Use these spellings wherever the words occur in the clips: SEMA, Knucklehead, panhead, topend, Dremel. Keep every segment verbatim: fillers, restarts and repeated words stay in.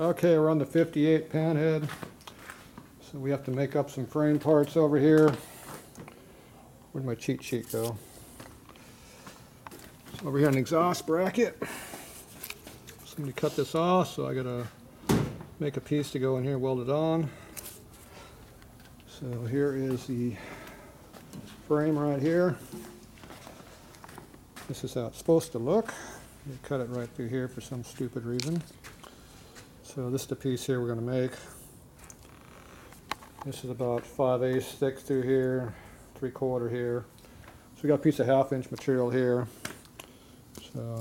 Okay, we're on the fifty-eight panhead, so we have to make up some frame parts over here. Where'd my cheat sheet go? So over here, an exhaust bracket. Somebody cut this off, so I gotta make a piece to go in here, weld it on. So here is the frame right here. This is how it's supposed to look. We cut it right through here for some stupid reason. So this is the piece here we're going to make. This is about five eighths thick through here, three quarter here. So we got a piece of half inch material here. So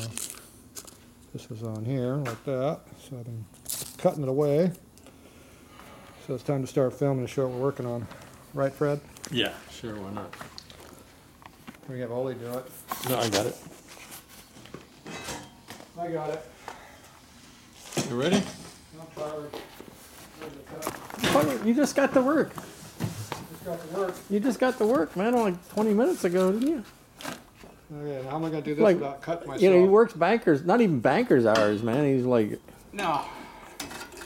this was on here like that. So I've been cutting it away. So it's time to start filming and show what we're working on. Right, Fred? Yeah, sure, why not? Can we have Ollie do it? No, I got it. I got it. You ready? No, Tyler. Tyler, you just got to work. Just got to work. You just got to work, man, only twenty minutes ago, didn't you? Okay, now how am I going to do this like, without cutting myself? You know, he works bankers, not even bankers hours, man. He's like... No.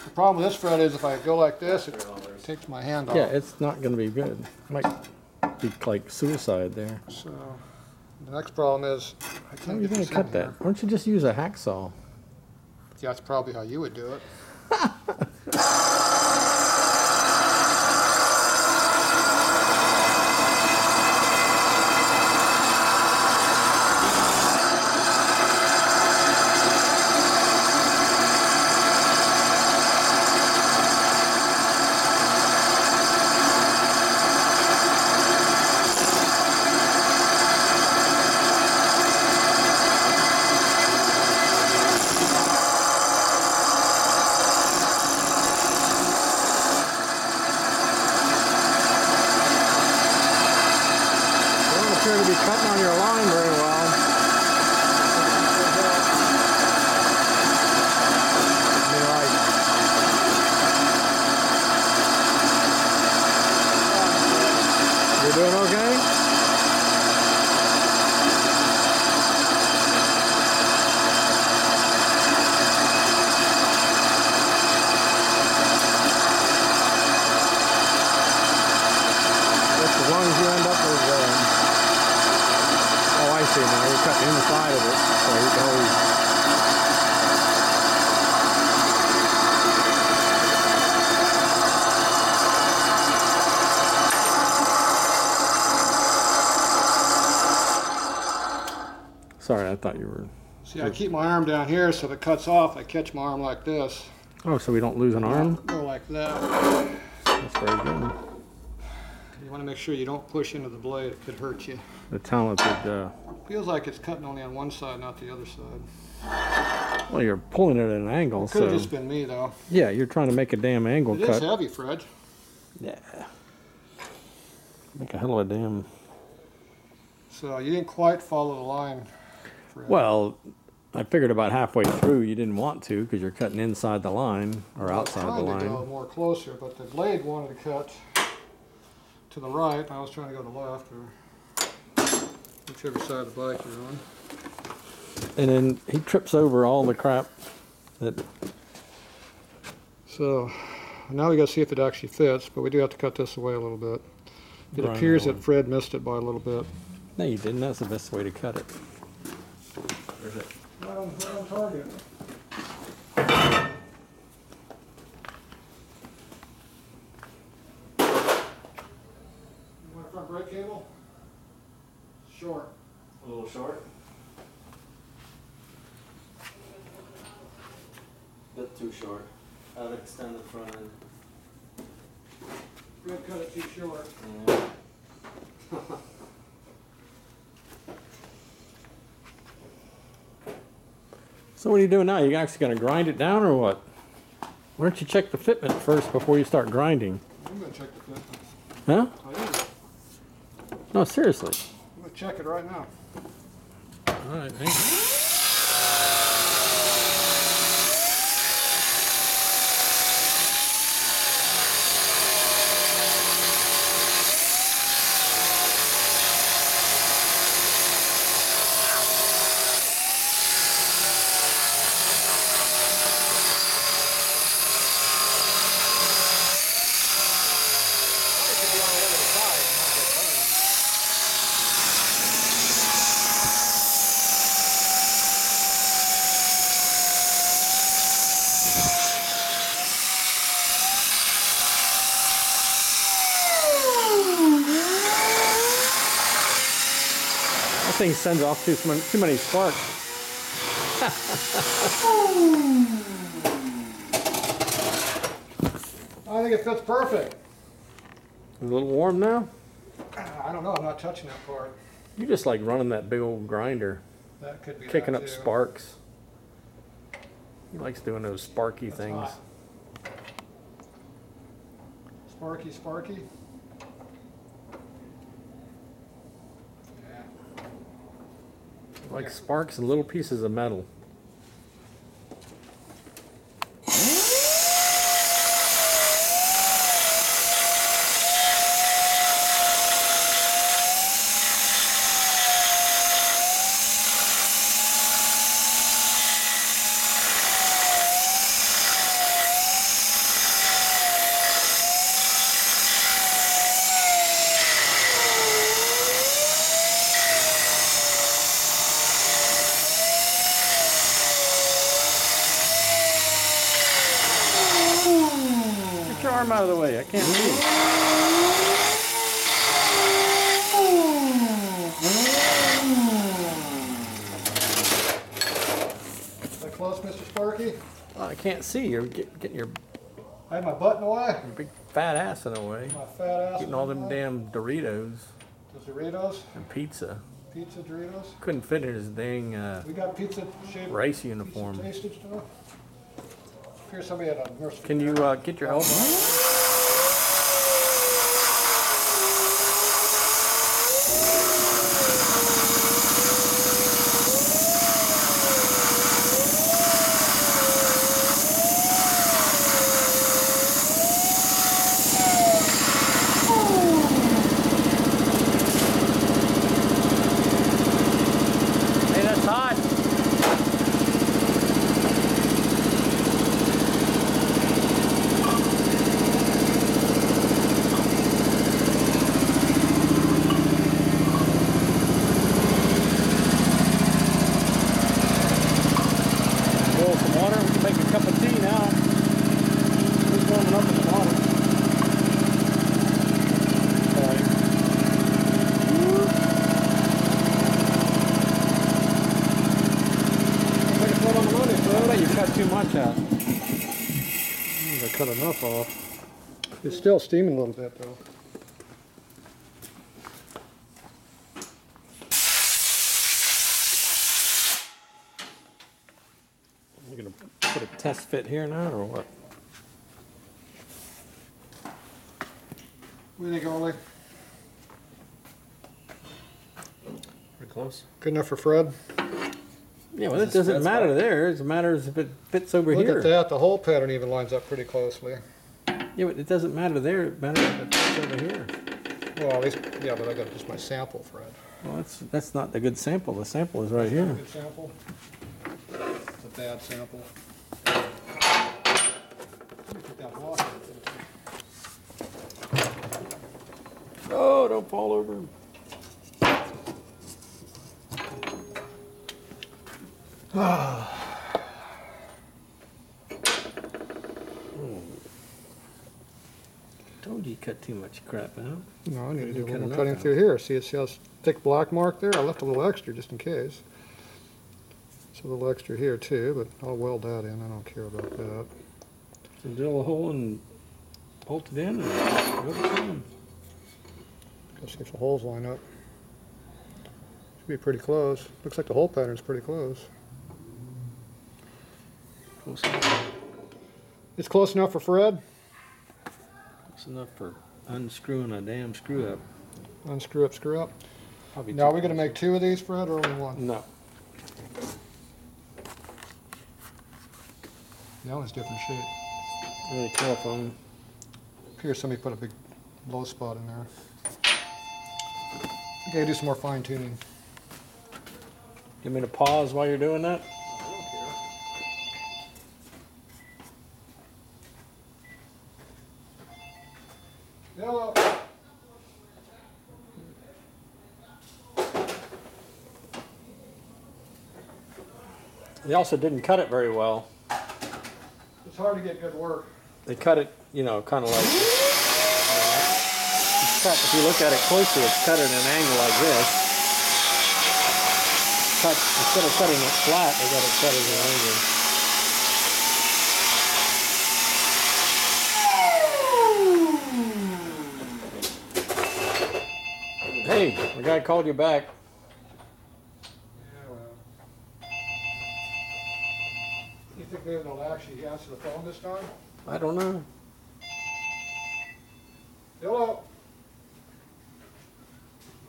The problem with this, Fred, is if I go like this, it takes my hand off. Yeah, it's not going to be good. It might be like suicide there. So... The next problem is, I can't get this in here. How are you going to cut that? Why don't you just use a hacksaw? Yeah, that's probably how you would do it. Cutting on your line very well. You're doing okay? That's as long as you end up with uh, now we cut the inside of it, so you can always. Sorry, I thought you were. See, I keep my arm down here, so if it cuts off, I catch my arm like this. Oh, so we don't lose an arm? Go like that. That's very good. You want to make sure you don't push into the blade; it could hurt you. The talented. Uh, Feels like it's cutting only on one side, not the other side. Well, you're pulling it at an angle. It could so. have just been me, though. Yeah, you're trying to make a damn angle it cut. It is heavy, Fred. Yeah. Make a hell of a damn. So you didn't quite follow the line, Fred. Well, I figured about halfway through you didn't want to because you're cutting inside the line or well, outside the line. I tried to go more closer, but the blade wanted to cut to the right. I was trying to go to the left, or whichever side of the bike you're on. And then he trips over all the crap. That... So now we got to see if it actually fits, but we do have to cut this away a little bit. It Brian appears that Fred missed it by a little bit. No, you didn't. That's the best way to cut it. Where's it? Right on, right on target. Brake cable? Short. A little short? A bit too short. I would extend the front end. We're going to cut it too short. Yeah. So what are you doing now? You're actually going to grind it down or what? Why don't you check the fitment first before you start grinding? I'm going to check the fitment. Huh? No, seriously. I'm going to check it right now. All right, thank you. That thing sends off too, too many sparks. I think it fits perfect. It's a little warm now? I don't know, I'm not touching that part. You just like running that big old grinder. That could be kicking up sparks. He likes doing those sparky That's things. Hot. Sparky, sparky. Like sparks and little pieces of metal. Arm out of the way, I can't see it. Is that close, Mister Sparky? Oh, I can't see. You're get, getting your. I have my butt in the way. Your big fat ass in the way. My fat ass. Getting all them damn Doritos. Those Doritos. And pizza. Pizza Doritos. Couldn't fit in his dang. Uh, we got pizza shaped race uniform. Pizza Somebody had a nurse. Can you uh, get your elbow? Hey, that's hot. Too much out. I cut enough off. It's still steaming a little bit though. We're gonna put a test fit here now, or what? What do you think, Ollie? Pretty close. Good enough for Fred. Yeah, well, it doesn't matter right there. It matters if it fits over Look here. Look at that. The hole pattern even lines up pretty closely. Yeah, but it doesn't matter there. It matters if it fits over here. Well, at least, yeah, but I got just my sample, Fred. Well, that's that's not a good sample. The sample is right that's here. Not a good sample. It's a bad sample. Oh, don't fall over. Oh. Mm. Told you you cut too much crap out. No, I need to do a little cutting through here. See, see how thick black mark there? I left a little extra just in case. It's a little extra here too, but I'll weld that in. I don't care about that. So drill a hole and bolt it in. Let's see if the holes line up. Should be pretty close. Looks like the hole pattern's pretty close. Close it's close enough for Fred. Close enough for unscrewing a damn screw up. Unscrew up, screw up. Now are we going to make two of these, Fred, or only one? No. That one's different shape. Really tough on them. Here, somebody put a big low spot in there. I gotta do some more fine tuning. You want me to pause while you're doing that? Hello. They also didn't cut it very well. It's hard to get good work. They cut it, you know, kind of like... It's cut, if you look at it closely, it's cut at an angle like this. Cut, instead of cutting it flat, they got it cut as an angle. Hey, the guy called you back. Yeah, well. You think maybe they'll actually answer the phone this time? I don't know. Hello.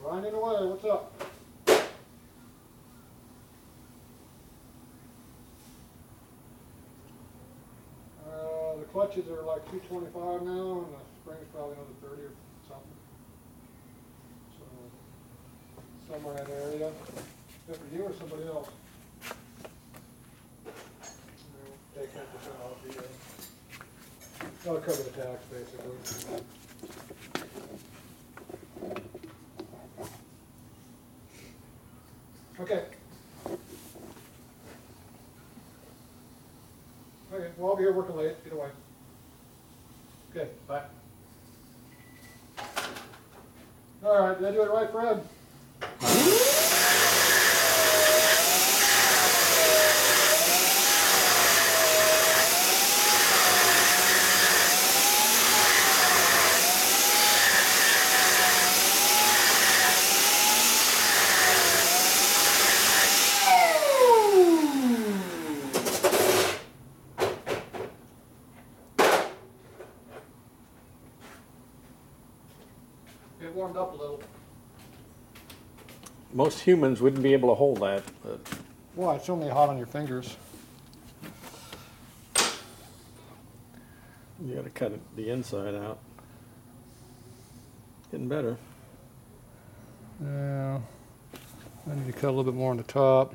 Grinding away, what's up? Clutches are like two twenty-five now, and the spring's probably another thirty or something. So, somewhere in that area. Except for you or somebody else. They'll take ten percent off the year. That'll cover the tax, basically. Okay. Okay, well, I'll be here working late, either way. Okay, bye. All right, did I do it right, Fred? It warmed up a little. Most humans wouldn't be able to hold that. But. Well, it's only hot on your fingers. You gotta cut it, the inside out. Getting better. Yeah. I need to cut a little bit more on the top.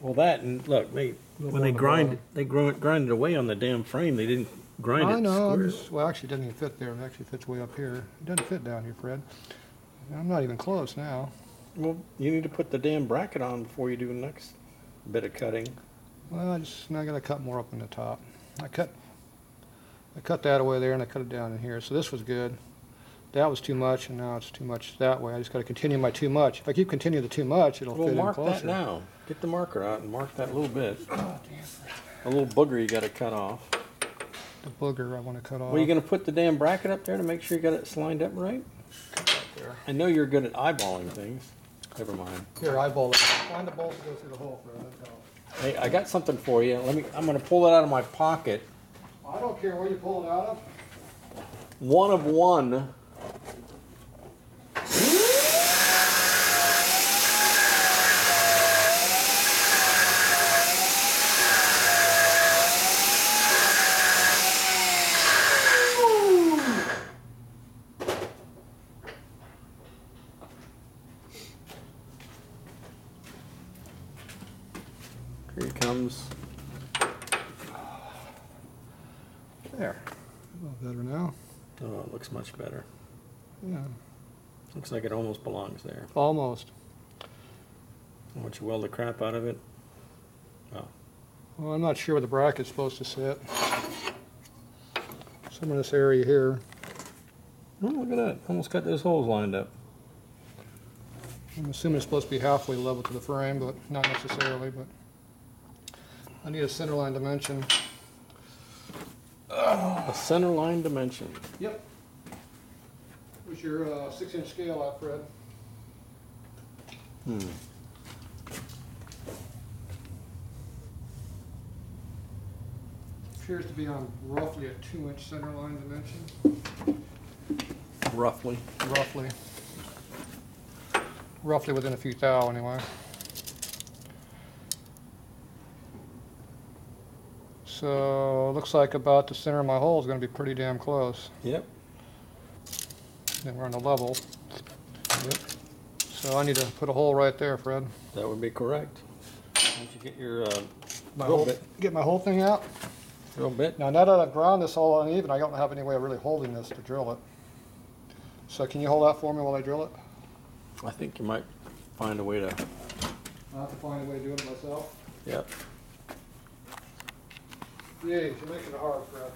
Well, that and look, they when they grind, they grow it, grind it away on the damn frame. They didn't. Grind I it know. Just, well, actually, it doesn't even fit there. It actually fits way up here. It doesn't fit down here, Fred. I'm not even close now. Well, you need to put the damn bracket on before you do the next bit of cutting. Well, I just now got to cut more up in the top. I cut, I cut that away there, and I cut it down in here. So this was good. That was too much, and now it's too much that way. I just got to continue my too much. If I keep continuing the too much, it'll well, fit in closer. Well, mark that now. Get the marker out and mark that little bit. Oh, damn. A little booger you got to cut off. The booger I want to cut off. Well, you going to put the damn bracket up there to make sure you got it lined up right? There. I know you're good at eyeballing things. Never mind. Here, eyeball it. Find the bolt to go through the hole, Fred. Hey, I got something for you. Let me. I'm going to pull it out of my pocket. I don't care where you pull it out of. One of one. Here it comes. There. A little better now. Oh, it looks much better. Yeah. Looks like it almost belongs there. Almost. I want you to weld the crap out of it. Oh. Well, I'm not sure where the bracket's supposed to sit. Somewhere in this area here. Oh, look at that. Almost got those holes lined up. I'm assuming it's supposed to be halfway level to the frame, but not necessarily, but... I need a centerline dimension. Uh, a centerline dimension. Yep. Where's your uh, six-inch scale out, Fred? Hmm. Appears to be on roughly a two-inch centerline dimension. Roughly. Roughly. Roughly within a few thou, anyway. So it looks like about the center of my hole is going to be pretty damn close. Yep. Then we're on the level. Yep. So I need to put a hole right there, Fred. That would be correct. Why don't you get your uh, my drill whole, bit. Get my whole thing out. Drill bit. Now, now that I've ground this all uneven, I don't have any way of really holding this to drill it. So can you hold that for me while I drill it? I think you might find a way to... I'll have to find a way to do it myself? Yep. Yeah, you're making it hard, bro.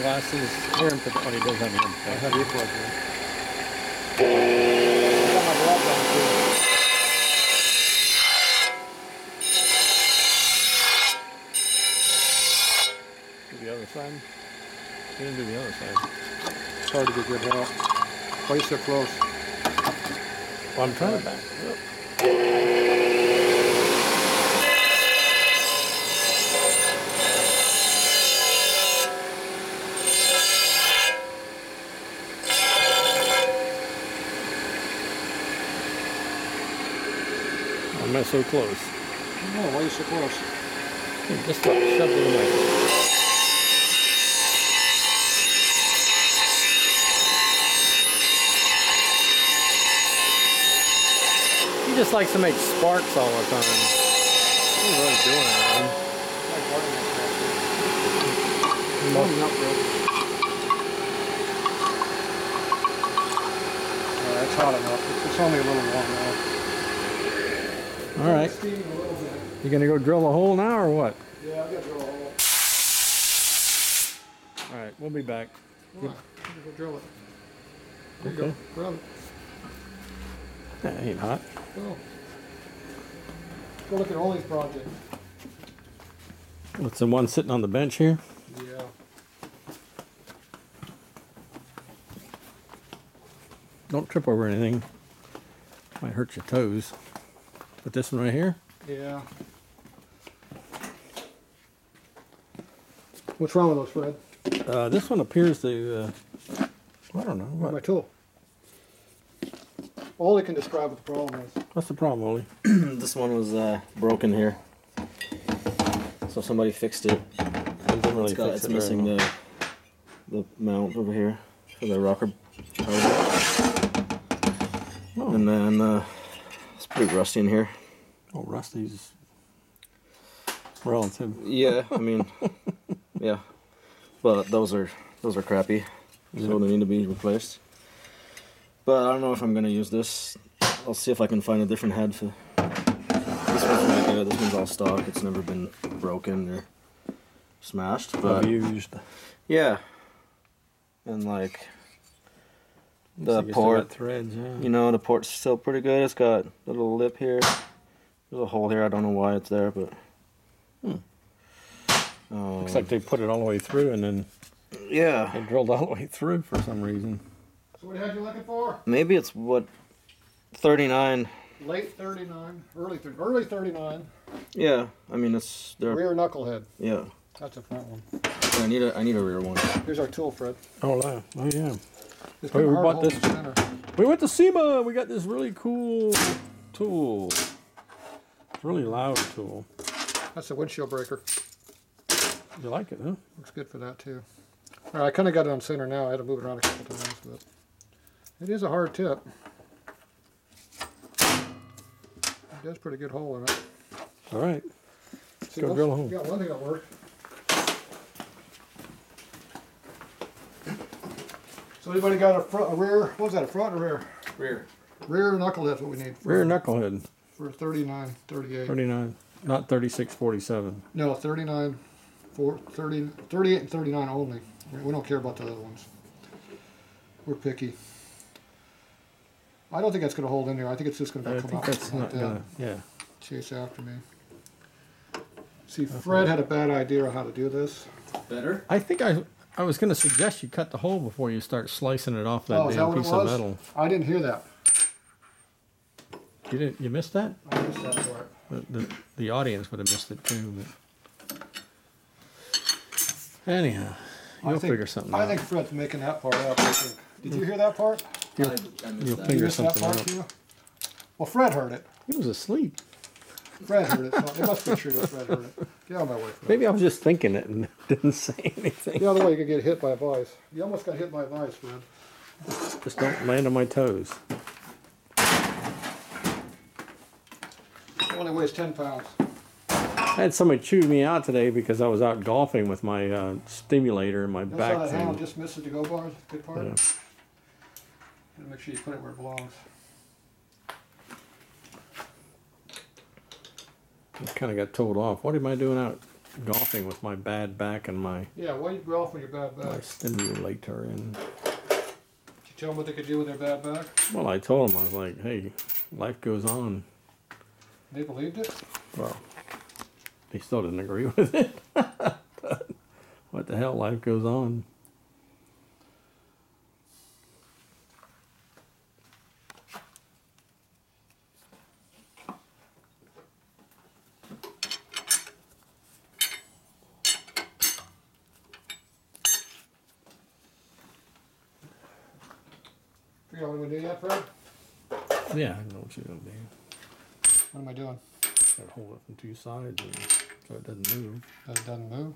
Glasses. Aaron puts on. He does have him. I have your plug in. I got my gloves on too. Do the other side. He didn't do the other side. It's hard to get good help. Why are you so close? Well, I'm trying back. I'm not so close. No, why are you so close? Hey, just shove it away. He just likes to make sparks all the time. He's really doing it, man. I'm warming up, bro. All right, that's hot enough. It's only a little warm now. All right. You gonna go drill a hole now or what? Yeah, I gotta drill a hole. All right, we'll be back. Come on, I'm gonna go drill it. There okay. You go, grab it. That ain't hot. Go. Go look at Ollie's project. What's the one sitting on the bench here? Yeah. Don't trip over anything. Might hurt your toes. But this one right here? Yeah. What's wrong with those, Fred? Uh, this one appears to, uh, I don't know. What? My tool. Ollie can describe what the problem is. What's the problem, Ollie? This one was uh, broken here. So somebody fixed it. It didn't really it's got, fix it's it missing the, the mount over here for the rocker. Oh. And then... Uh, It's pretty rusty in here. Oh, rusty's relative. Yeah, I mean, yeah, but those are those are crappy, yeah. So they need to be replaced. But I don't know if I'm gonna use this. I'll see if I can find a different head for this one's not good. This one's all stock. It's never been broken or smashed. But abused. Yeah, and like. The port, threads, yeah. You know, the port's still pretty good. It's got a little lip here. There's a hole here. I don't know why it's there, but... Hmm. Um, Looks like they put it all the way through and then... Yeah. They drilled all the way through for some reason. So what head are you looking for? Maybe it's, what, thirty-nine. Late thirty-nine. Early, th early thirty-nine. Yeah. I mean, it's... Rear knucklehead. Yeah. That's a front one. I need a, I need a rear one. Here's our tool, Fred. Oh, wow. Oh, yeah. Oh, we bought this. We went to SEMA. We got this really cool tool. It's a really loud tool. That's a windshield breaker. You like it, huh? Looks good for that too. All right, I kind of got it on center now. I had to move it around a couple times, but It is a hard tip. It does pretty good hole in it. All right. Let's See, go drill a hole. Got one thing that worked. So anybody got a front, a rear? What was that? A front or rear? Rear. Rear knucklehead's what we need. For, rear knucklehead. For thirty-nine, thirty-eight. Thirty-nine, not thirty-six, forty-seven. No, thirty-nine, four, thirty, thirty-eight, and thirty-nine only. We don't care about the other ones. We're picky. I don't think that's going to hold in there. I think it's just going to I come out that's like not that. Gonna, yeah. Chase after me. See, that's Fred right. had a bad idea on how to do this. Better. I think I. I was going to suggest you cut the hole before you start slicing it off that oh, damn that piece of metal. I didn't hear that. You didn't? You missed that? I missed that part. The, the, the audience would have missed it too. But anyhow, you'll think, figure something I out. I think Fred's making that part up. I think. Did you hear that part? I, I missed you'll that. figure you something that part out. Well, Fred heard it. He was asleep. Fred heard it. It must be true that Fred heard it. Get out of my way, Fred. Maybe I was just thinking it and didn't say anything. The other way you could get hit by a vise. You almost got hit by a vise, Fred. Just don't land on my toes. It only weighs ten pounds. I had somebody chew me out today because I was out golfing with my uh, stimulator and my That's back how that thing. Handle just misses the go bar. Good part. Yeah. Gotta make sure you put it where it belongs. I kind of got told off. What am I doing out golfing with my bad back and my... Yeah, why do you golf with your bad back? My stimulator and... Did you tell them what they could do with their bad back? Well, I told them. I was like, hey, life goes on. They believed it? Well, they still didn't agree with it. What the hell? Life goes on. You know what I'm going to do yet, Fred? Yeah, I know what you're going to do. What am I doing? Got to hold it from two sides and so it doesn't move. That it doesn't move?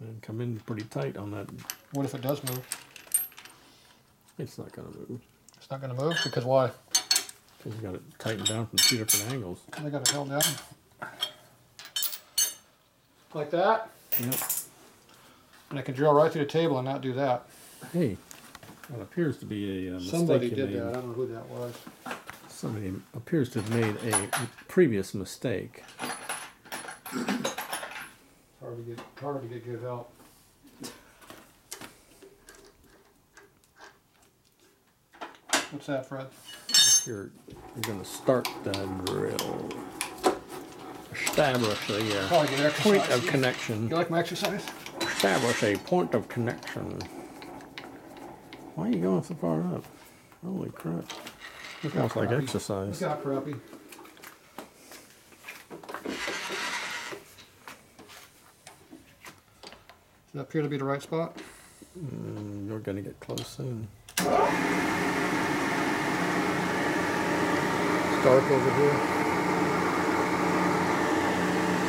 And come in pretty tight on that. What if it does move? It's not going to move. It's not going to move? Because why? Because you got it tightened down from two different angles. And I got it held down. Like that? Yep. And I can drill right through the table and not do that. Hey. Well, it appears to be a uh, mistake. Somebody did made. that. I don't know who that was. Somebody appears to have made a previous mistake. It's hard to get, hard to get good help. What's that, Fred? You're, you're going to start that drill. Establish a uh, oh, point of connection. You like my exercise? Establish a point of connection. Why are you going so far up? Holy crap. Look how it's like exercise. Look out, crappie. Does that appear to be the right spot? Mm, you're going to get close soon. It's dark over here.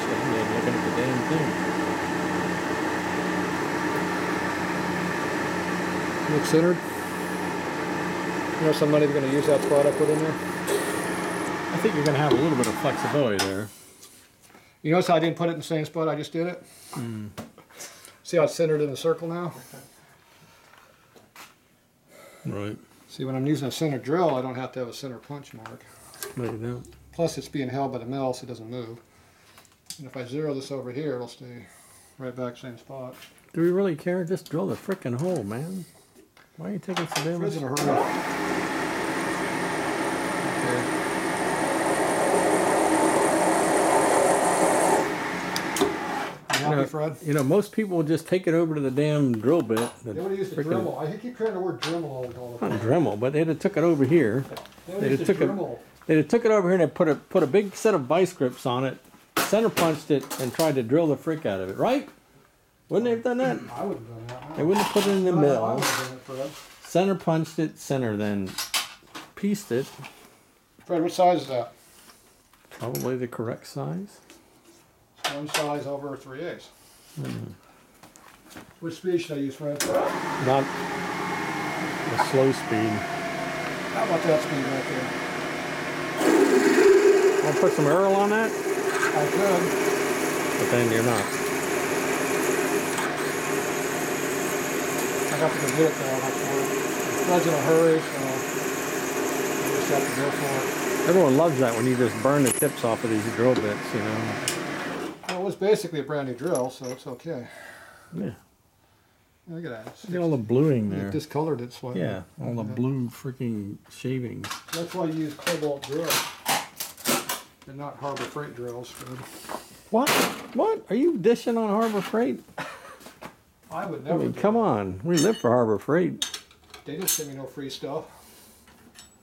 Somebody's looking at the damn thing. Look centered. You know somebody's going to use that spot I put in there? I think you're going to have a little bit of flexibility there. You notice how I didn't put it in the same spot I just did it? Mm. See how it's centered in the circle now? Right. See, when I'm using a center drill, I don't have to have a center punch mark. No, you don't. Plus, it's being held by the mill, so it doesn't move. And if I zero this over here, it'll stay right back, same spot. Do we really care? Just drill the frickin' hole, man. Why are you taking some damage? Fred's in a hurry. Okay. You, you, know, Fred? you know, most people just take it over to the damn drill bit. The they would have used the Dremel. I keep hearing the word Dremel all the time. Not Dremel, but they'd have took it over here. They they'd have took it. They'd have took it over here and put a put a big set of vice grips on it, center punched it, and tried to drill the frick out of it. Right? Wouldn't they have done that? I wouldn't have done that. I they wouldn't have put it in the no, mill. I wouldn't have done it, Fred. Center punched it, center then pieced it. Fred, what size is that? Probably the correct size. One size over three eighths. Mm. Which speed should I use, Fred? Not. the slow speed. How about that speed right there? Want to put some Earl on that? I could. But then you're not. I got to get it though. I'm not in a hurry, so I just have to go for it. Everyone loves that when you just burn the tips off of these drill bits, you know. Well, it was basically a brand new drill, so it's okay. Yeah. Look at that. It's, Look at all the bluing there. It discolored it slightly. Yeah, all the yeah. blue freaking shavings. That's why you use cobalt drills and not Harbor Freight drills. Dude. What? What? Are you dishing on Harbor Freight? I would never. I mean, come on. We live for Harbor Freight. They didn't send me no free stuff.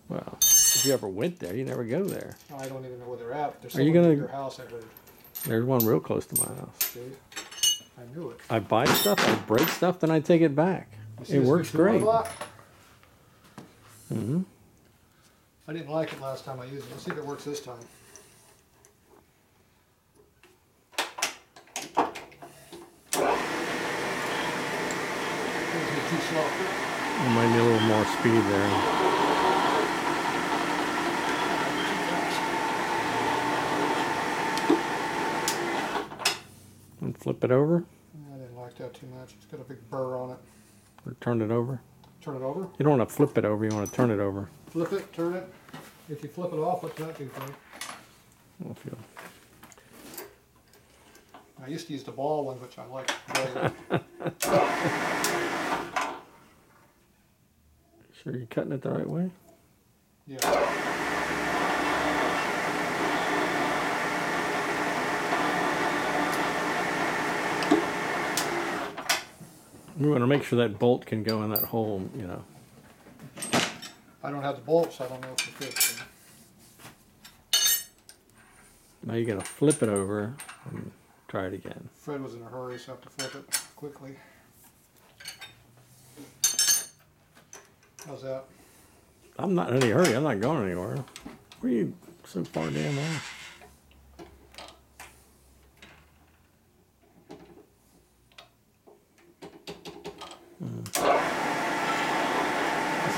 Well, if you ever went there, you never go there. I don't even know where they're at. There's someone in your house, I heard. There's one real close to my house. Okay. I knew it. I buy stuff, I break stuff, then I take it back. It works great. Mm-hmm. I didn't like it last time I used it. Let's see if it works this time. Too slow. There might be a little more speed there. Flip it over. I didn't like that too much. It's got a big burr on it. Or turn it over. Turn it over? You don't want to flip it over. You want to turn it over. Flip it, turn it. If you flip it off, what's that do for you? I don't feel. I used to use the ball one, which I liked. Sure you're cutting it the right way? Yeah. We want to make sure that bolt can go in that hole, you know. I don't have the bolt, so I don't know if it fits. Now you're going to flip it over and try it again. Fred was in a hurry, so I have to flip it quickly. How's that? I'm not in any hurry. I'm not going anywhere. Where are you so far down there?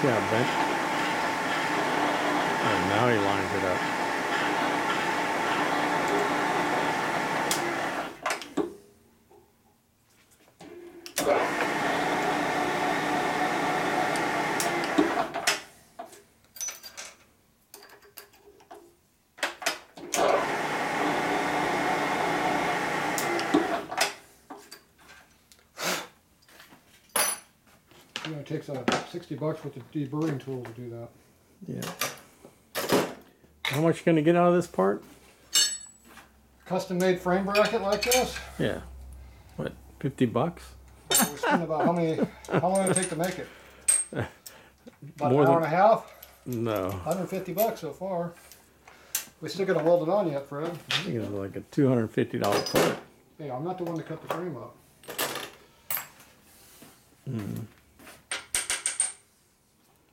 Yeah, bent. And now he lines it up. You know, it takes a sixty bucks with the deburring tool to do that. Yeah. How much you going to get out of this part? Custom made frame bracket like this? Yeah. What, fifty bucks? We're spending about how many, how long did it take to make it? About More an hour than, and a half? No. one hundred fifty bucks so far. We still got to weld it on yet, Fred. I think it's like a two hundred fifty dollar part. Hey, I'm not the one to cut the frame up. Hmm.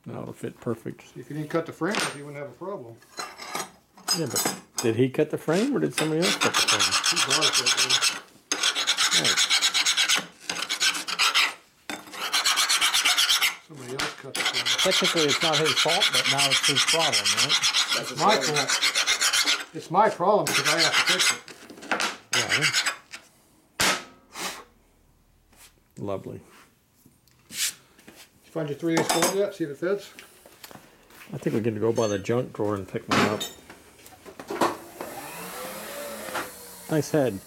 No, it'll fit perfect. If you didn't cut the frame, you wouldn't have a problem. Yeah, but did he cut the frame or did somebody else cut the frame? He bought it that way. Somebody else cut the frame. Technically, it's not his fault, but now it's his problem, right? That's my fault. It's my problem because I have to fix it. Yeah. Lovely. Find your three-inch bolt yet? See if it fits? I think we're going to go by the junk drawer and pick one up. Nice head.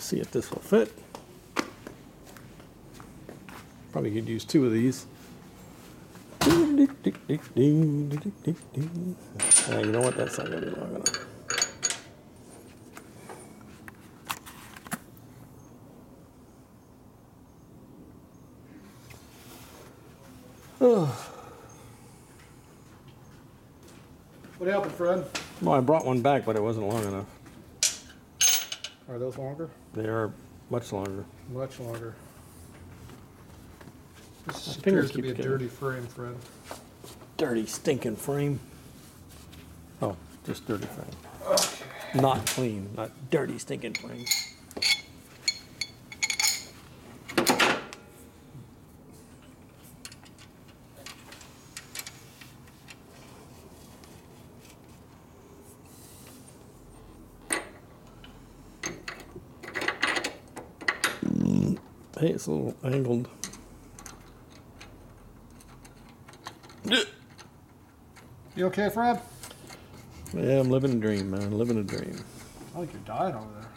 See if this will fit. Probably could use two of these. Now you know what? That's not going to be long enough. Oh. What happened, Fred? Well, I brought one back, but it wasn't long enough. Are those longer? They are much longer. Much longer. This appears to be a dirty frame, Fred. Dirty, stinking frame. Oh, just dirty frame. Okay. Not clean, not dirty, stinking frame. Hey, it's a little angled. You okay, Fred? Yeah, I'm living a dream, man. Living a dream. I like you're dying over there.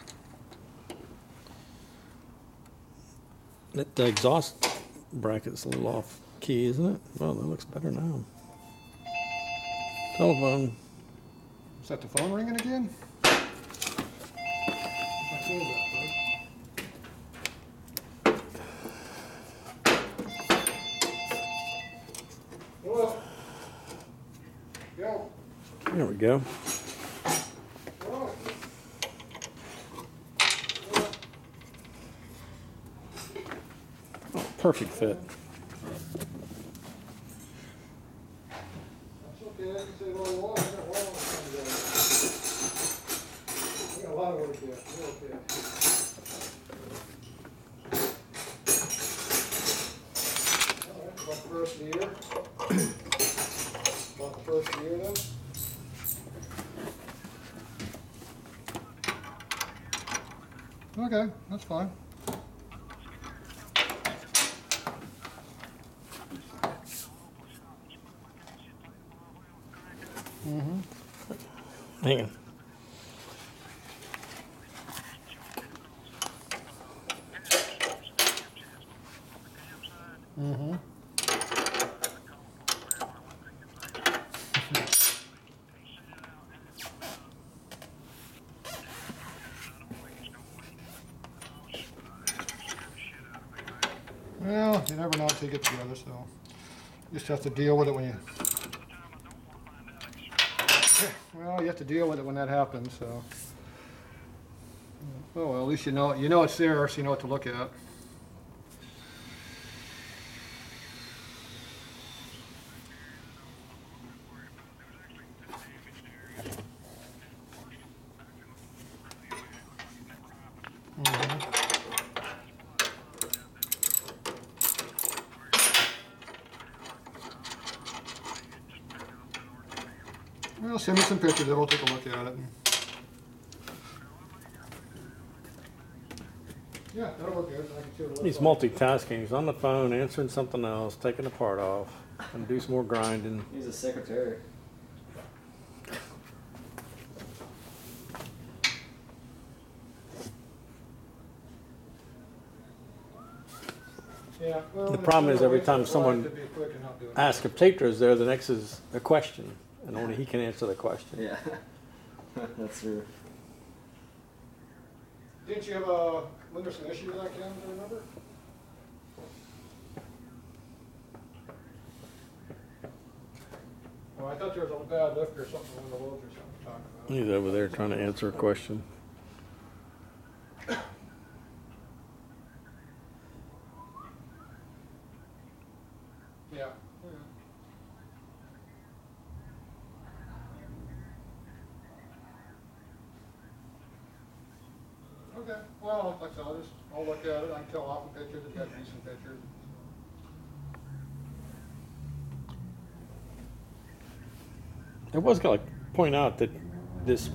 That the exhaust bracket's a little off key, isn't it? Well, that looks better now. Telephone. Is that the phone ringing again? I feel that. There we go. Oh, perfect fit. Okay, that's fine. Mm-hmm. Hang on. Mm-hmm. Well, you never know until you get together, so you just have to deal with it when you... Well, you have to deal with it when that happens, so... Oh, well, at least you know, you know it's there, so you know what to look at. Well, send me some pictures and we'll take a look at it. Yeah, that'll look good. I can see what. He's multitasking. He's on the phone, answering something else, taking the part off, and do some more grinding. He's a secretary. Yeah, well, the problem is every time someone asks if Tatra's there, the next is a question. And only he can answer the question. Yeah, that's true. Didn't you have a Linderson issue with that cam, do you remember? Well, I thought there was a bad lift or something on the loads or something to talk about. He's over there trying to answer a question. Yeah. Okay, well, like I said, I'll just, I'll look at it, I can tell off a picture, it's got a decent picture. I was going to point out that this,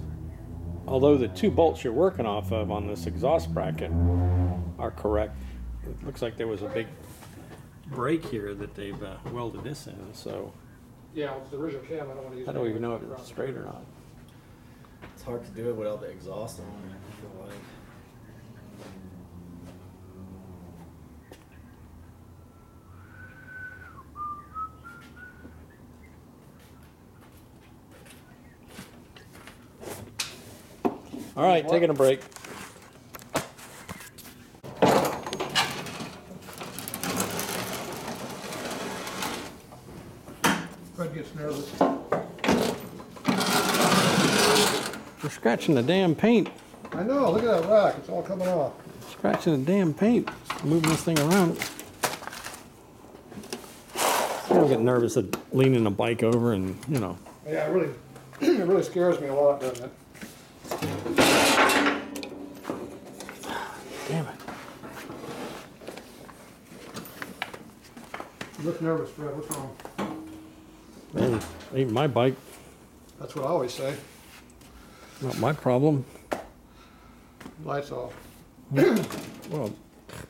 although the two bolts you're working off of on this exhaust bracket are correct, it looks like there was a big break here that they've uh, welded this in, so. Yeah, it's the original cam, I don't want to use it. I don't even know if it's straight or not. It's hard to do it without the exhaust on it, I feel like. All right, what? Taking a break. Fred gets nervous. We're scratching the damn paint. I know, look at that rock, it's all coming off. Scratching the damn paint, moving this thing around. I don't get nervous at leaning the bike over and, you know. Yeah, it really, it really scares me a lot, doesn't it? Damn it. You look nervous, Fred, what's wrong? Man, ain't my bike. That's what I always say. Not my problem. Lights off. Well,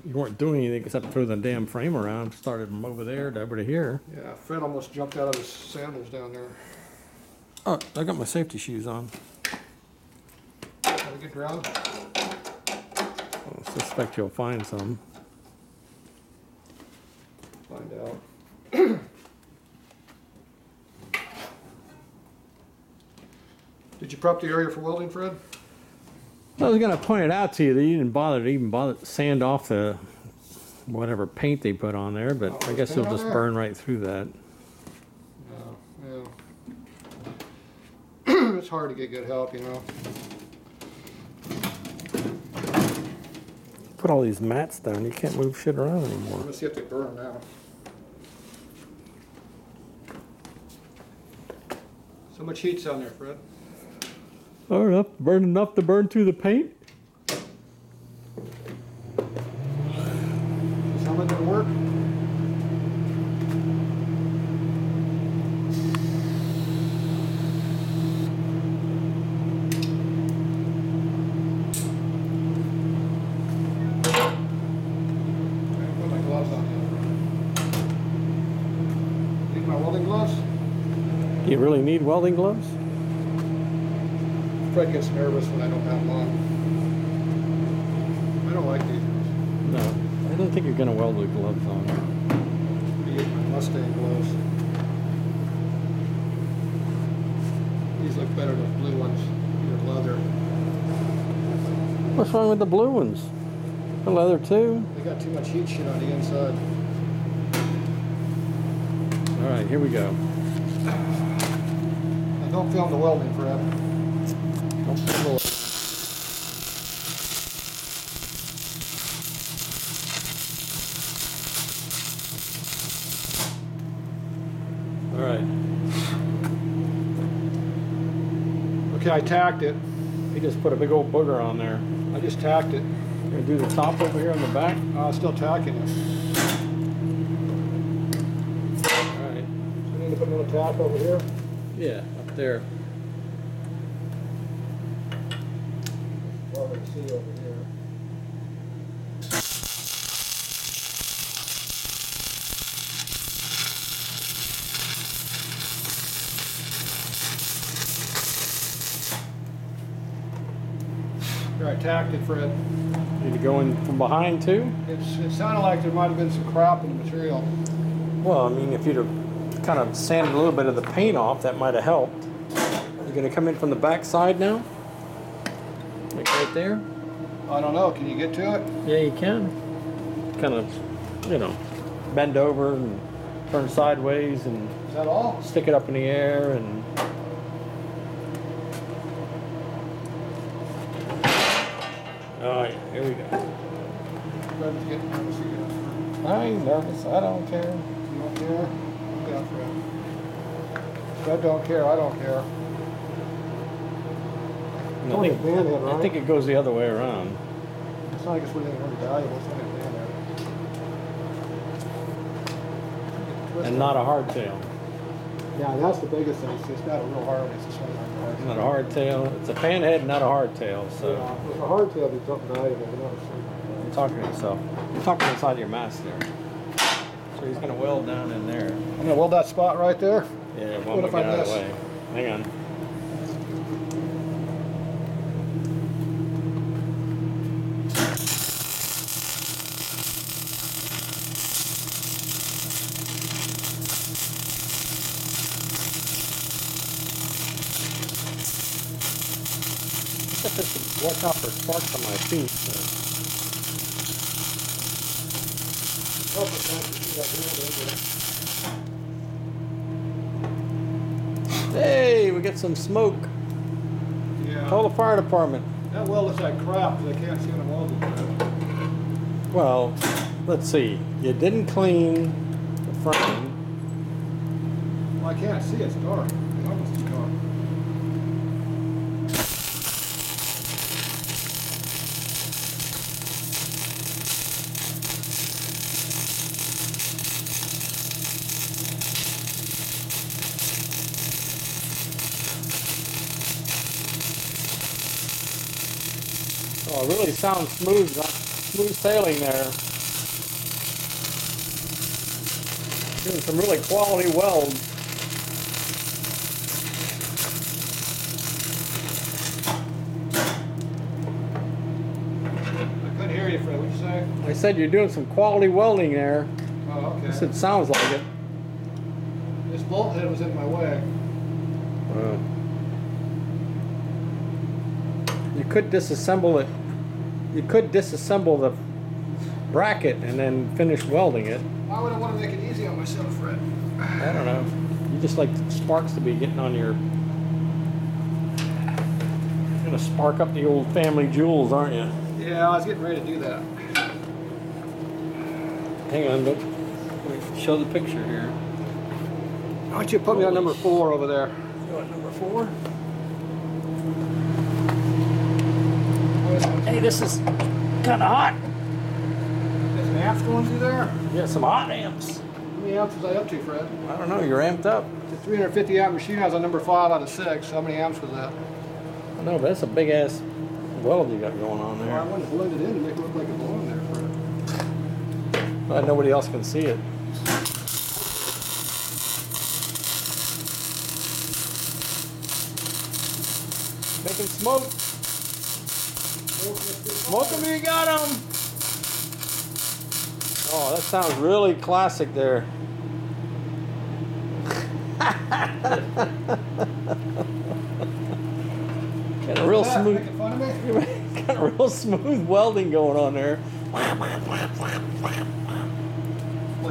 you weren't doing anything except throw the damn frame around. Started from over there to over to here. Yeah, Fred almost jumped out of his sandals down there. Oh, I got my safety shoes on. Have a good round. I suspect you'll find some. Find out. Did you prep the area for welding, Fred? I was going to point it out to you that you didn't bother to even bother to sand off the whatever paint they put on there, but oh, I guess it'll just there. burn right through that. No, yeah. It's hard to get good help, you know. Put all these mats down, you can't move shit around anymore. Let's see if they burn now. So much heat's on there, Fred. Or enough, burn enough to burn through the paint. Some of them work. I put my gloves on. Need my welding gloves? You really need welding gloves? Fred gets nervous when I don't have one. I don't like these. No, I don't think you're going to weld the gloves on. I'm going to use my Mustang gloves. These look better than blue ones. They're leather. What's wrong with the blue ones? The leather too? They got too much heat shit on the inside. Alright, here we go. I don't film the welding, Fred. Cool. All right. Okay, I tacked it. He just put a big old booger on there. I just tacked it. You're gonna do the top over here on the back? Uh, still tacking it. All right. So we need to put another tack over here? Yeah, up there. Over here. Here, I tacked it, Fred. Need to go in from behind too? It's, it sounded like there might have been some crap in the material. Well, I mean, if you'd have kind of sanded a little bit of the paint off, that might have helped. You're going to come in from the back side now? Like right there? I don't know. Can you get to it? Yeah, you can. Kind of, you know, bend over and turn sideways and... Is that all? Stick it up in the air and... All right, here we go. Fred's getting nervous again. I ain't nervous. I don't care. You don't care? Yeah, Fred. Fred don't care. I don't care. I think, bandhead, right? I think it goes the other way around. It's not like it's really valuable. It's not a bandhead. And not a hardtail. Yeah, that's the biggest thing. It's not a real hard one. It's just like a not a hardtail. It's a panhead, not a hardtail. So yeah, with a hardtail, it's something valuable. You're talking to yourself. You're talking inside your mask there. So he's going to weld down in there. I'm going to weld that spot right there. Yeah. What if I miss? Hang on. Watch out for sparks on my feet. So. Hey, we got some smoke. Yeah, Yeah. Call the fire department. That well looks like crap. They can't see them all. Well, let's see. You didn't clean the frame. Well, I can't see. It's dark. It's almost dark. Oh, it really sounds smooth, smooth sailing there. Doing some really quality welds. I couldn't hear you, Fred. What did you say? I said you're doing some quality welding there. Oh, okay. I said it sounds like it. This bolt head was in my way. Uh. You could disassemble it. You could disassemble the bracket and then finish welding it. Why would I want to make it easy on myself, Fred? I don't know. You just like sparks to be getting on your. You're gonna spark up the old family jewels, aren't you? Yeah, I was getting ready to do that. Hang on, don't show the picture here. Why don't you put me on number four over there? You on number four? Hey, this is kind of hot. There's some amped ones in there? Yeah, some hot amps. How many amps was I up to, Fred? I don't know. You're amped up. The three hundred fifty amp machine, I was on number five out of six. How many amps was that? I know, but that's a big ass weld you got going on there. Well, I wanted to blend it in to make it look like it belonged there, Fred. But nobody else can see it. Making smoke. Smoke them, you got them. Oh, that sounds really classic there. Got a real smooth, got a real smooth welding going on there. What,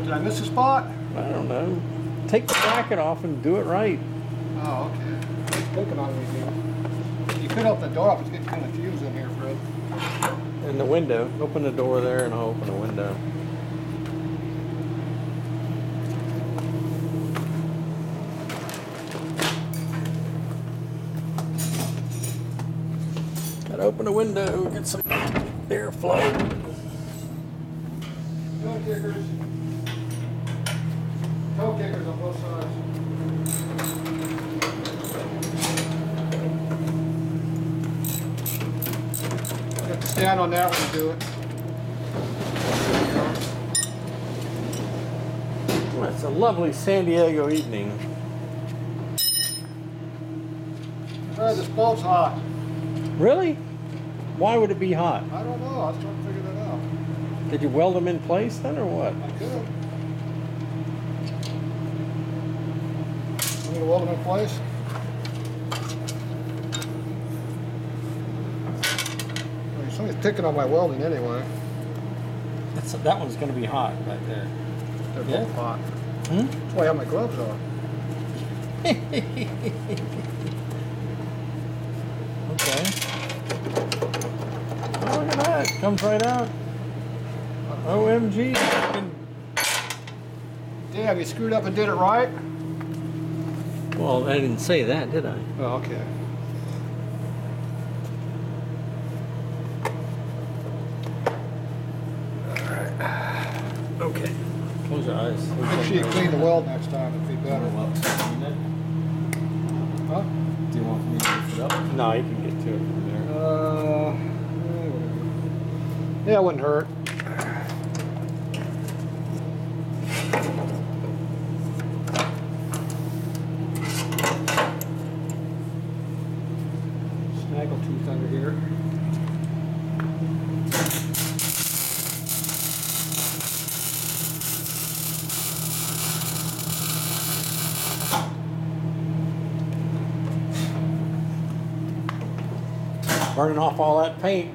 did I miss a spot? I don't know. Take the bracket off and do it right. Oh, okay. It's poking on me here. You could open the door up. It's getting kind of fused in here, Fred. And the window. Open the door there and I'll open the window. Gotta open the window, get some airflow. Toe kickers. Toe kickers on both sides. Stand on that one to do it. Well, it's a lovely San Diego evening. Hey, this bolt's hot. Really? Why would it be hot? I don't know. I was trying to figure that out. Did you weld them in place then or what? I could. I'm going to weld them in place. Somebody's picking on my welding anyway. That's, that one's going to be hot right there. They're yeah? both hot. Hmm? That's why I have my gloves on. Okay. Oh, look at that. Comes right out. O M G. Damn, you screwed up and did it right? Well, I didn't say that, did I? Oh, okay. Okay. Close your eyes. Make sure you clean the weld next time. It'd be better. Huh? Do you want me to lift it up? No, you can get to it from there. Uh, yeah, it wouldn't hurt. Snaggletooth under here. Burning off all that paint.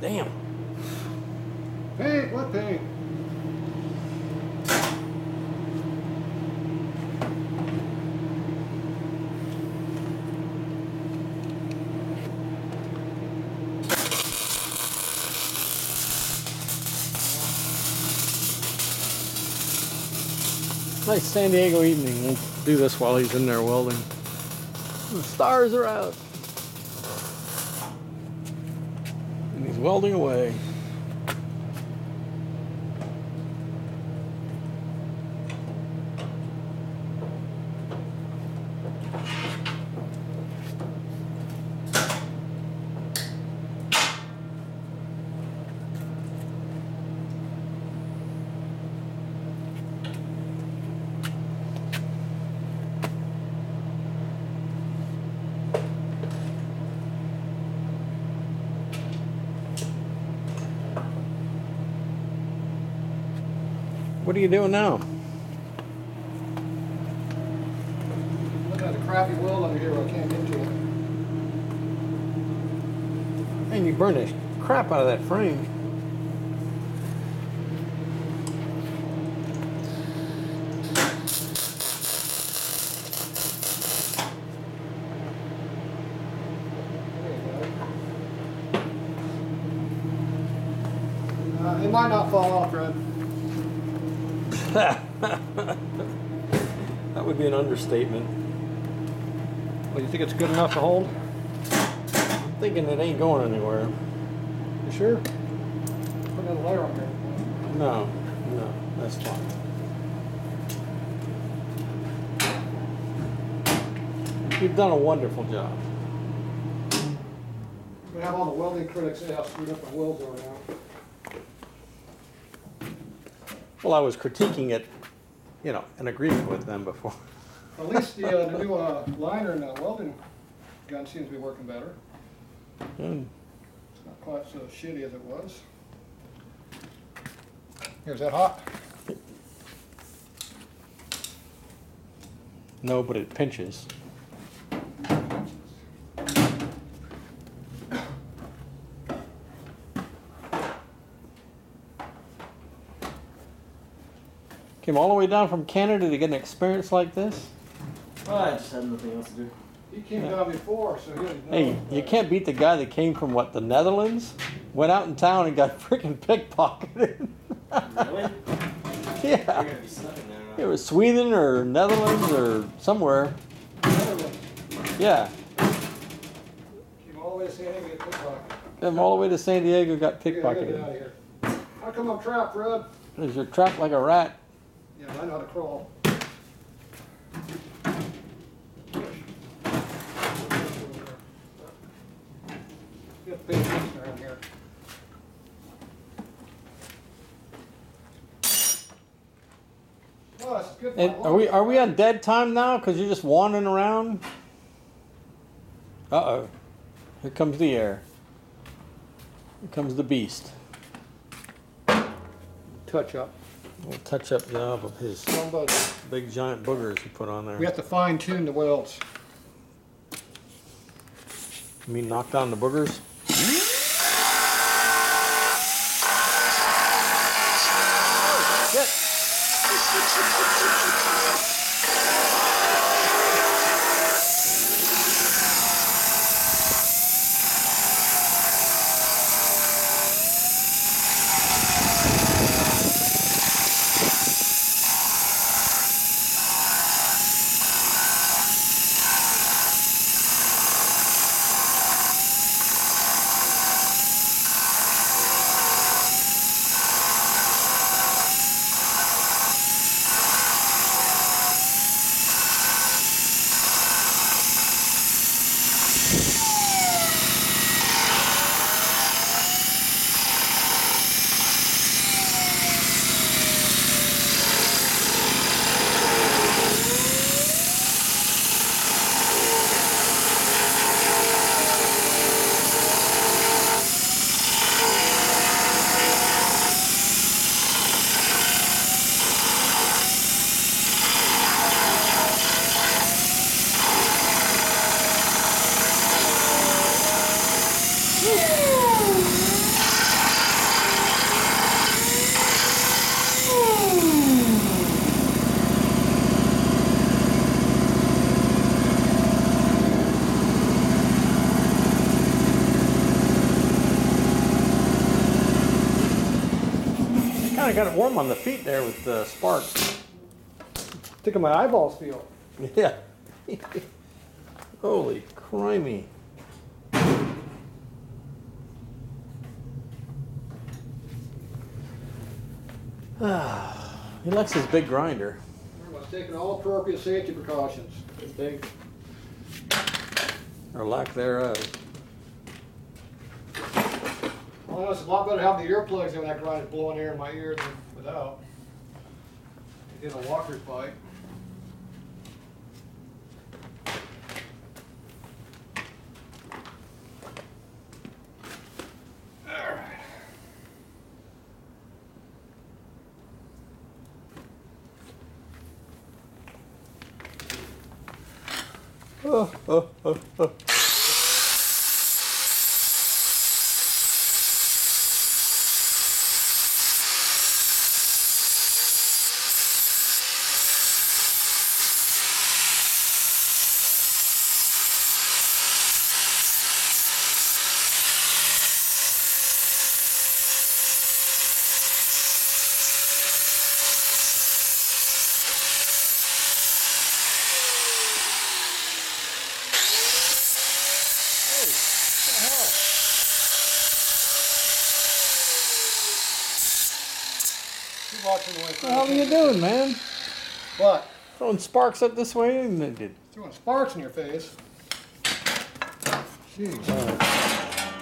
Damn. Paint? What paint? Nice San Diego evening. We'll do this while he's in there welding. The stars are out. And he's welding away. What are you doing now? Look at the crappy weld under here. I can't get to it. And you burned the crap out of that frame. There you go. Uh, it might not fall off, Red. That would be an understatement. Well, you think it's good enough to hold? I'm thinking it ain't going anywhere. You sure? Put another layer on here. No, no, that's fine. You've done a wonderful job. We have all the welding critics say how screwed up the welds are now. Well, I was critiquing it, you know, and agreement with them before. At least the, uh, the new uh, liner and uh, welding gun seems to be working better. Mm. It's not quite so shitty as it was. Here, is that hot? No, but it pinches. Came all the way down from Canada to get an experience like this? Well, I just had nothing else to do. He came yeah. down before, so he didn't know. Hey, you can't beat the guy that came from, what, the Netherlands? Went out in town and got freaking pickpocketed. Really? Yeah. You're gonna be stuck in there, right? It was Sweden or Netherlands or somewhere. Netherlands. Yeah. Came all the way to San Diego, got pickpocketed. Came all the way to San Diego, got pickpocketed. Yeah, I gotta get out of here. How come I'm trapped, Red? Because you're trapped like a rat. Yeah, I know how to crawl. We have big things around here. Oh, that's good. And are we are we on dead time now? Because you're just wandering around. Uh oh, here comes the air. Here comes the beast. Touch up. A little touch-up job of his big giant boogers he put on there. We have to fine-tune the welds. You mean knock down the boogers? I got it warm on the feet there with the sparks. Sticking my eyeballs feel. Yeah. Holy crimey. Ah, he likes his big grinder. I was taking all appropriate safety precautions. Big. Or lack thereof. Well, it's a lot better having the earplugs in when that grind is blowing air in my ear than without. You get a walker's bite. Oh, oh, oh, oh. What the hell are you doing, man? What? Throwing sparks up this way? And they did. Throwing sparks in your face. Jeez.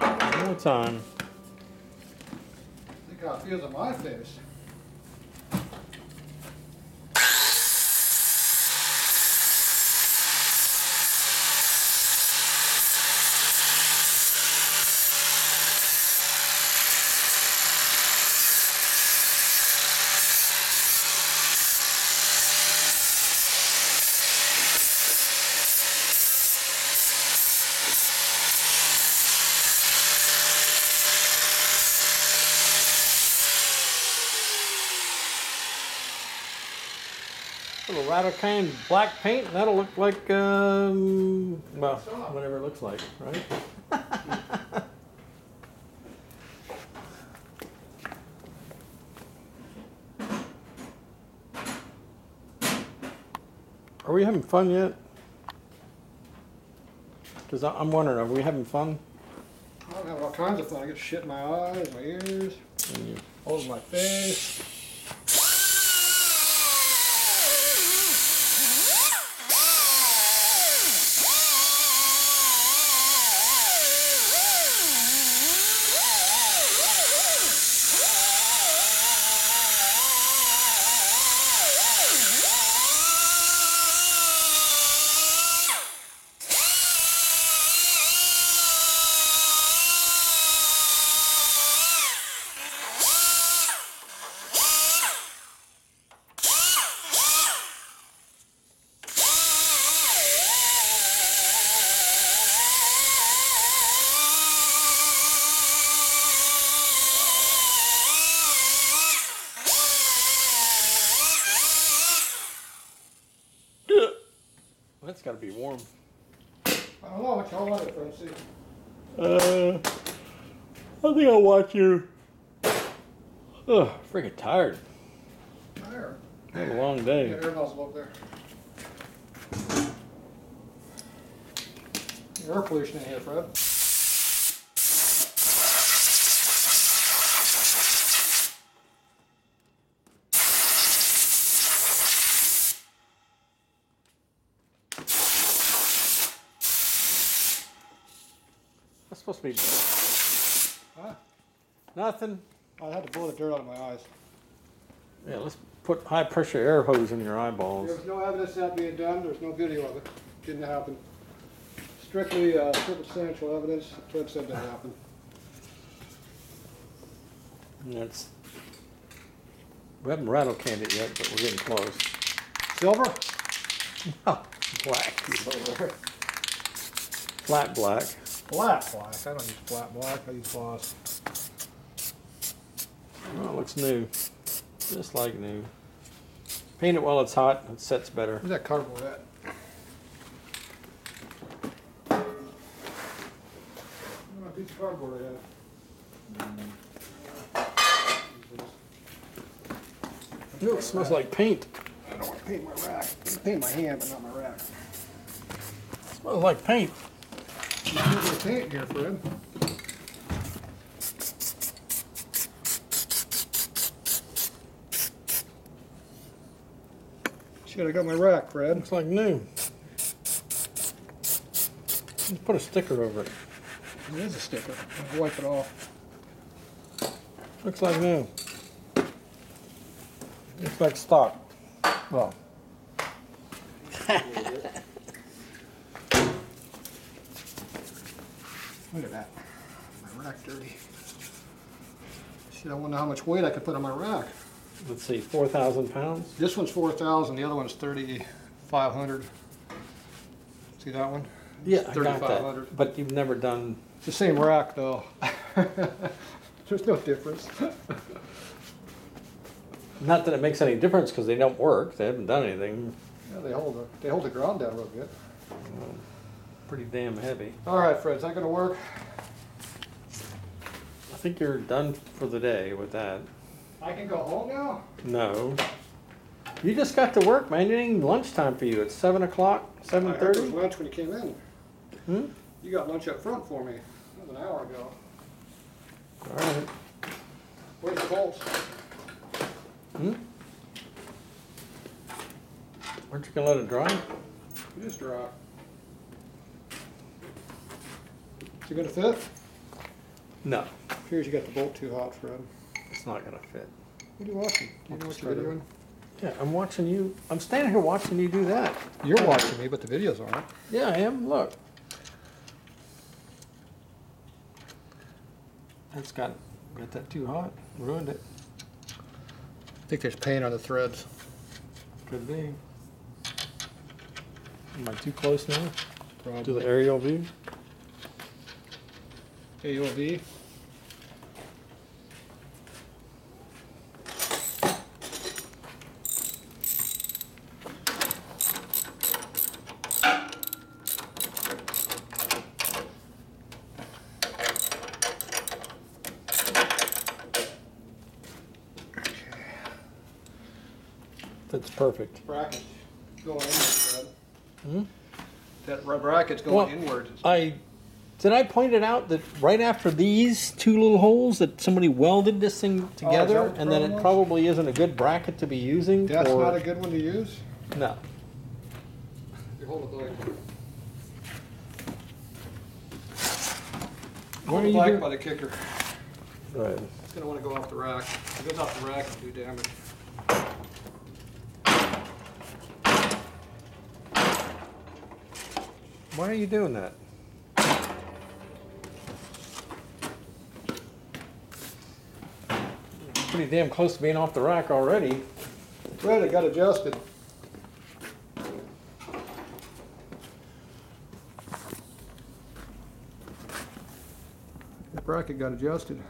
Uh, no time. I think I feel it in my face. Out of kind black paint, and that'll look like um, well, whatever it looks like, right? Are we having fun yet? Because I'm wondering, are we having fun? I have all kinds of fun. I get shit in my eyes, my ears, holes in my face. That's got to be warm. I don't know what y'all like, Francie. Uh, I think I'll watch you. Ugh, freaking tired. Tired. What a long day. Yeah, air nozzle up there. Air pollution in here, Fred. Supposed to be. Huh? Nothing. I had to blow the dirt out of my eyes. Yeah, let's put high pressure air hose in your eyeballs. There's no evidence of that being done. There's no video of it. Didn't happen. Strictly uh, circumstantial evidence. Clint said that happened. That's. We haven't rattle canned it yet, but we're getting close. Silver? No, black. Silver. Flat black. Flat black. I don't use flat black. I use gloss. Well, it looks new. Just like new. Paint it while it's hot. It sets better. Where's that cardboard at? I don't know if it's cardboard yet. Mm. Ew, it smells like paint. I don't know. paint my rack. Paint my hand, but not my rack. It smells like paint. You can get paint here, Fred. Shit, I got my rack, Fred. Looks like new. Just put a sticker over it. It is a sticker. I'll wipe it off. Looks like new. Looks like stock. Well. Look at that. My rack dirty. Shit, I wonder how much weight I could put on my rack. Let's see, four thousand pounds? This one's four thousand, the other one's thirty-five hundred. See that one? Yeah, it's thirty-five hundred. But you've never done... It's the same rack, though. There's no difference. Not that it makes any difference, because they don't work. They haven't done anything. Yeah, they hold the, they hold the ground down real good. Well, pretty damn heavy. All right, Fred, is that going to work? I think you're done for the day with that. I can go home now? No. You just got to work, man. It ain't lunchtime for you. It's seven o'clock, seven thirty. I had lunch when you came in. Hmm? You got lunch up front for me. That was an hour ago. All right. Where's the bolts? Hmm? Aren't you going to let it dry? It is dry. Is it going to fit? No. Appears you got the bolt too hot, Fred. It's not going to fit. What are you watching? Do you know what you're doing? Yeah, I'm watching you. I'm standing here watching you do that. You're watching me, but the videos aren't. Yeah, I am. Look. That's got, got that too hot. Ruined it. I think there's paint on the threads. Could be. Am I too close now? Probably. To the aerial view? Aerial view. That's perfect. Bracket's going inward, Fred. Hmm? That bracket's going well, inward. I did I point it out that right after these two little holes that somebody welded this thing together, oh, and then it was? Probably isn't a good bracket to be using. That's or, not a good one to use? No. You hold it like hold it black by the kicker. Right. It's gonna want to go off the rack. If it goes off the rack, it'll do damage. Why are you doing that? Pretty damn close to being off the rack already. Fred, it got adjusted. That bracket got adjusted.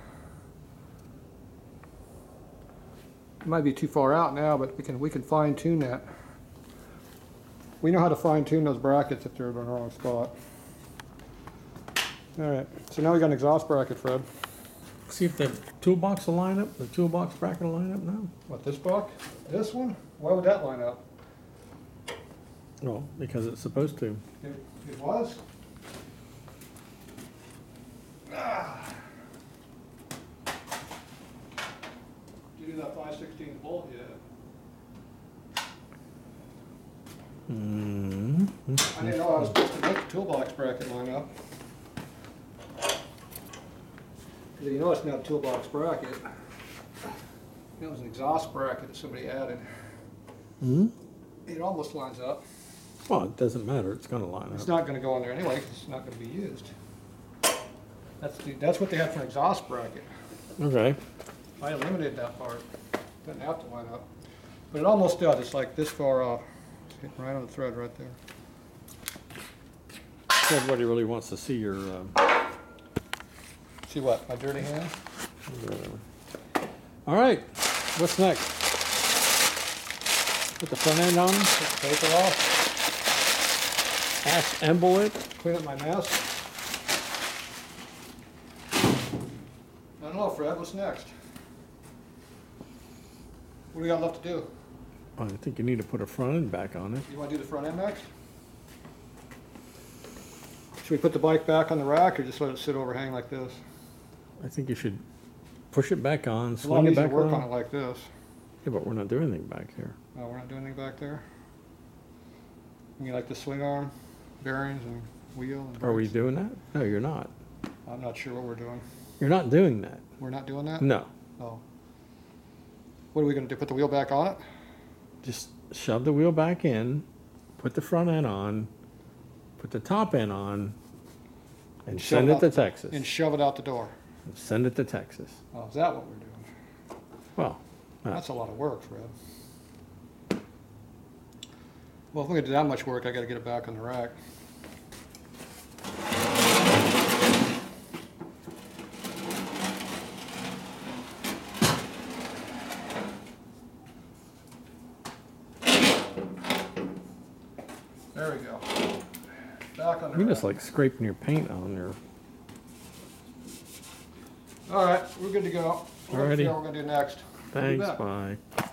It might be too far out now, but we can we can fine tune that. We know how to fine tune those brackets if they're in the wrong spot. All right, so now we got an exhaust bracket, Fred. See if the toolbox will line up, the toolbox bracket will line up now. What, this box? This one? Why would that line up? Well, because it's supposed to. It, it was? Ah. Did you do that five sixteenths bolt yet? Mm-hmm. I didn't know I was supposed to make the toolbox bracket line up. You know it's not a toolbox bracket. It was an exhaust bracket that somebody added. Mm-hmm. It almost lines up. Well, it doesn't matter. It's going to line up. It's not going to go in there anyway because it's not going to be used. That's the, that's what they have for an exhaust bracket. Okay. I eliminated that part. It doesn't have to line up. But it almost does. It's like this far off. Right on the thread right there. Everybody really wants to see your... Uh... See what? My dirty hand? Whatever. All right. What's next? Put the front end on. Put the paper off. Assemble it. Clean up my mess. I don't know, Fred. What's next? What do we got left to do? I think you need to put a front end back on it. You want to do the front end next? Should we put the bike back on the rack or just let it sit overhang like this? I think you should push it back on, swing it back on. Work on it like this. Yeah, but we're not doing anything back here. No, we're not doing anything back there. You like the swing arm, bearings, and wheel. And brakes. Are we doing that? No, you're not. I'm not sure what we're doing. You're not doing that. We're not doing that? No. Oh. What are we going to do? Put the wheel back on it? Just shove the wheel back in, put the front end on, put the top end on, and send it to Texas. And shove it out the door. And send it to Texas. Oh, is that what we're doing? Well, uh, that's a lot of work, Fred. Well, if we're going to do that much work, I got to get it back on the rack. There we go. Back on the rack. You're just like scraping your paint on there. All right, we're good to go. We're going to see what we're going to do next. Thanks, bye.